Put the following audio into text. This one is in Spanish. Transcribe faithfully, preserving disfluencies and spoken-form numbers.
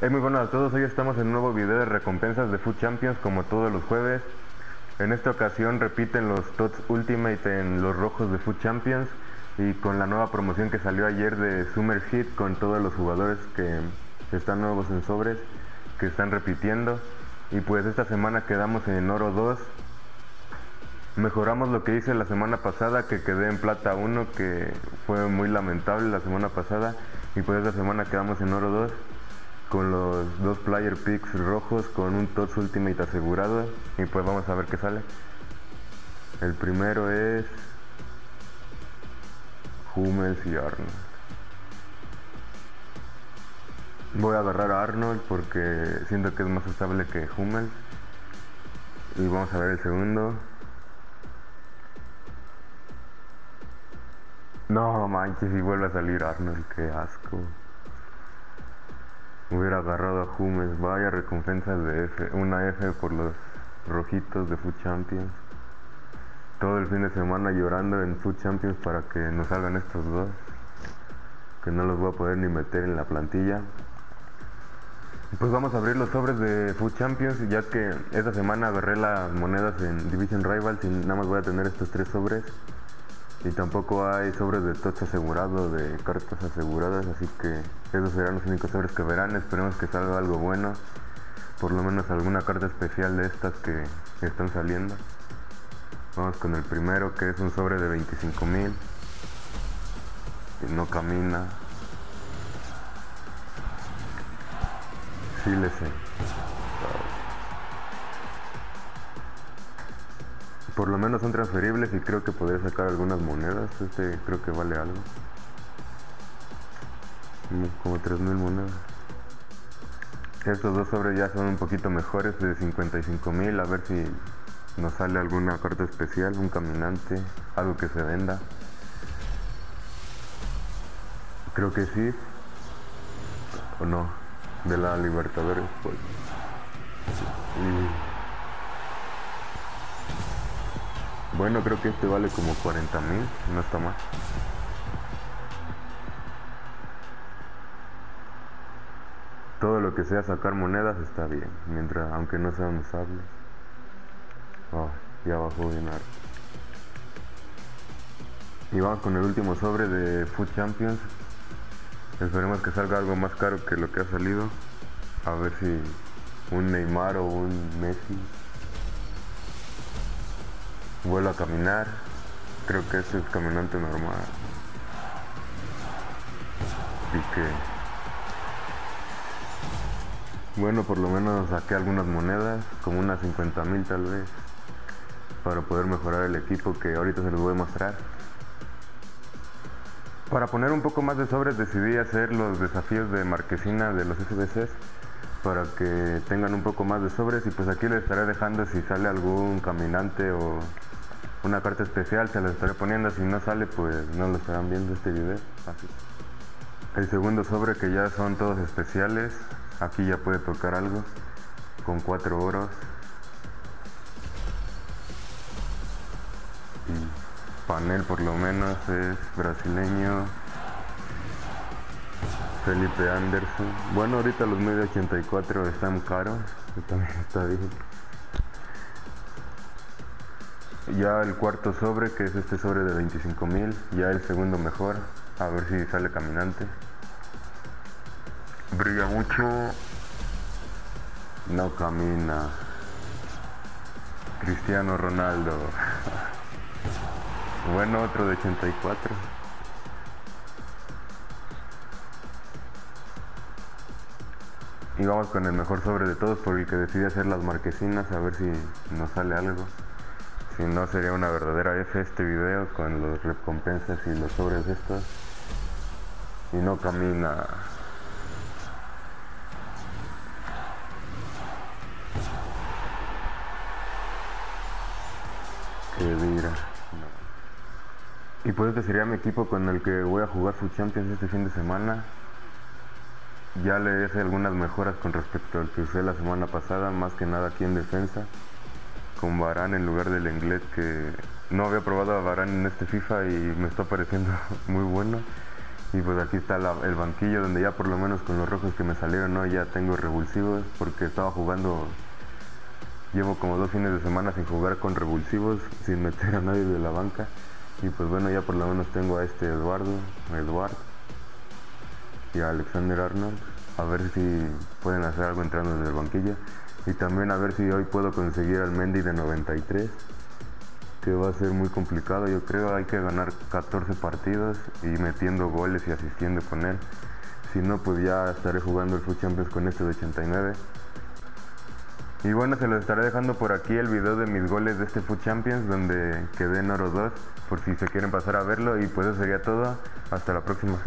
Es muy bueno a todos, hoy estamos en un nuevo video de recompensas de FUT Champions como todos los jueves. En esta ocasión repiten los T O T S Ultimate en los rojos de FUT Champions y con la nueva promoción que salió ayer de Summer Heat con todos los jugadores que están nuevos en sobres, que están repitiendo. Y pues esta semana quedamos en oro dos. Mejoramos lo que hice la semana pasada, que quedé en plata uno, que fue muy lamentable la semana pasada. Y pues esta semana quedamos en oro dos con los dos player picks rojos, con un T O T S Ultimate asegurado. Y pues vamos a ver qué sale. El primero es Hummels y Arnold. Voy a agarrar a Arnold porque siento que es más estable que Hummels. Y vamos a ver el segundo. No manches, si vuelve a salir Arnold, qué asco. Hubiera agarrado a Hummels. Vaya recompensas de F. Una F por los rojitos de FUT Champions. Todo el fin de semana llorando en FUT Champions para que nos salgan estos dos, que no los voy a poder ni meter en la plantilla. Pues vamos a abrir los sobres de FUT Champions, ya que esta semana agarré las monedas en Division Rivals y nada más voy a tener estos tres sobres. Y tampoco hay sobres de T O T S asegurado, de cartas aseguradas, así que esos serán los únicos sobres que verán. Esperemos que salga algo bueno, por lo menos alguna carta especial de estas que están saliendo. Vamos con el primero, que es un sobre de veinticinco mil, que no camina. Sí le sé. Por lo menos son transferibles y creo que podré sacar algunas monedas. Este creo que vale algo, como tres mil monedas. Estos dos sobres ya son un poquito mejores, de cincuenta y cinco mil. A ver si nos sale alguna carta especial, un caminante, algo que se venda. Creo que sí. O no, de la Libertadores, pues. Y bueno, creo que este vale como cuarenta mil, no está mal. Todo lo que sea sacar monedas está bien, mientras, aunque no sean usables. Oh, ya bajó bien harto. Y vamos con el último sobre de FUT Champions. Esperemos que salga algo más caro que lo que ha salido. A ver si un Neymar o un Messi. Vuelvo a caminar. Creo que este es caminante normal. Y que bueno, por lo menos saqué algunas monedas, como unas cincuenta mil tal vez, para poder mejorar el equipo, que ahorita se los voy a mostrar. Para poner un poco más de sobres decidí hacer los desafíos de marquesina de los S B Ces, para que tengan un poco más de sobres. Y pues aquí les estaré dejando, si sale algún caminante o una carta especial se las estaré poniendo, si no sale pues no lo estarán viendo este video. Así. El segundo sobre, que ya son todos especiales, aquí ya puede tocar algo, con cuatro oros y panel. Por lo menos es brasileño, Felipe Anderson. Bueno, ahorita los uno ochenta y cuatro están caros, también está bien. Ya el cuarto sobre, que es este sobre de veinticinco mil, ya el segundo mejor. A ver si sale caminante. Brilla mucho. No camina. Cristiano Ronaldo. Bueno, otro de ochenta y cuatro. Y vamos con el mejor sobre de todos, por el que decidí hacer las marquesinas, a ver si nos sale algo. Si no, sería una verdadera F este video con las recompensas y los sobres estos. Y no camina. Qué dira. No. Y pues este sería mi equipo con el que voy a jugar FUT Champions este fin de semana. Ya le hice algunas mejoras con respecto al que usé la semana pasada, más que nada aquí en defensa, con Varán en lugar del inglés, que no había probado a Varán en este FIFA y me está pareciendo muy bueno. Y pues aquí está la, el banquillo, donde ya por lo menos con los rojos que me salieron hoy ya tengo revulsivos, porque estaba jugando, llevo como dos fines de semana sin jugar con revulsivos, sin meter a nadie de la banca. Y pues bueno, ya por lo menos tengo a este Eduardo, Eduardo y a Alexander Arnold, a ver si pueden hacer algo entrando desde el banquillo. Y también a ver si hoy puedo conseguir al Mendy de noventa y tres, que va a ser muy complicado, yo creo. Hay que ganar catorce partidos y metiendo goles y asistiendo con él. Si no, pues ya estaré jugando el FUT Champions con este de ochenta y nueve. Y bueno, se los estaré dejando por aquí el video de mis goles de este FUT Champions, donde quedé en oro dos, por si se quieren pasar a verlo. Y pues eso sería todo, hasta la próxima.